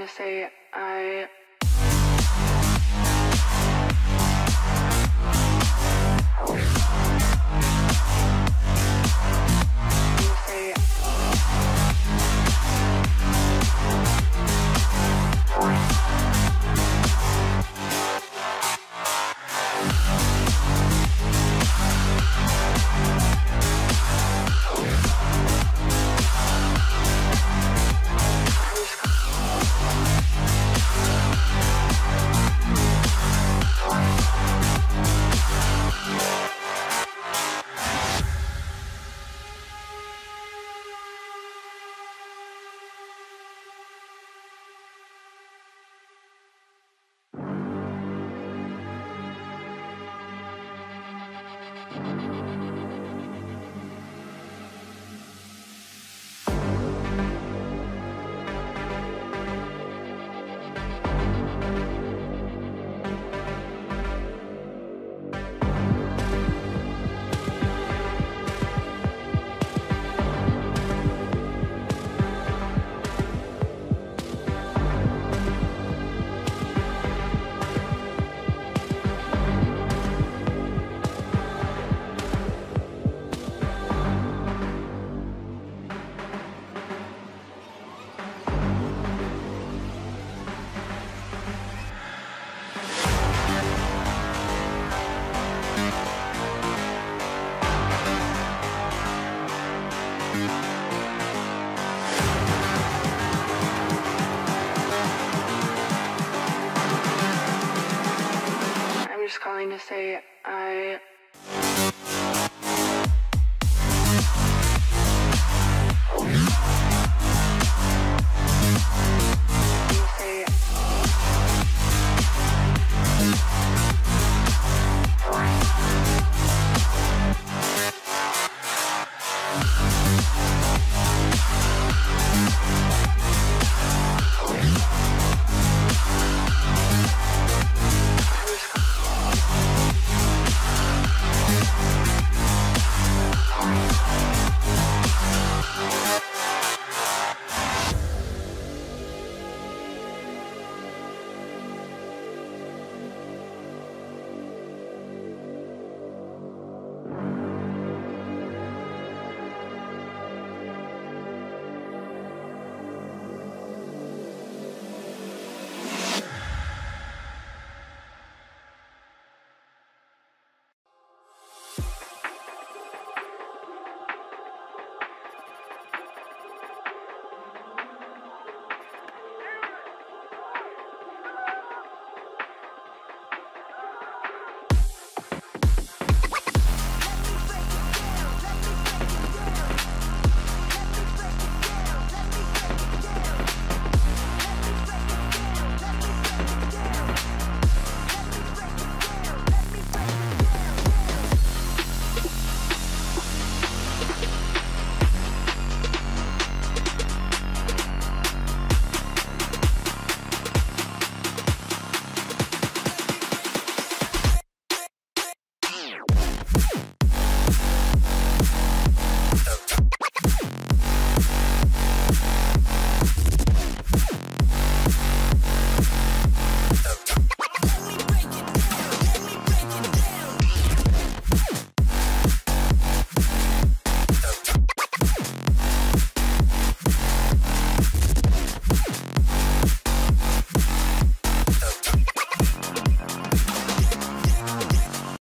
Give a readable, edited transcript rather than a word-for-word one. gonna say I. I'm just calling to say I.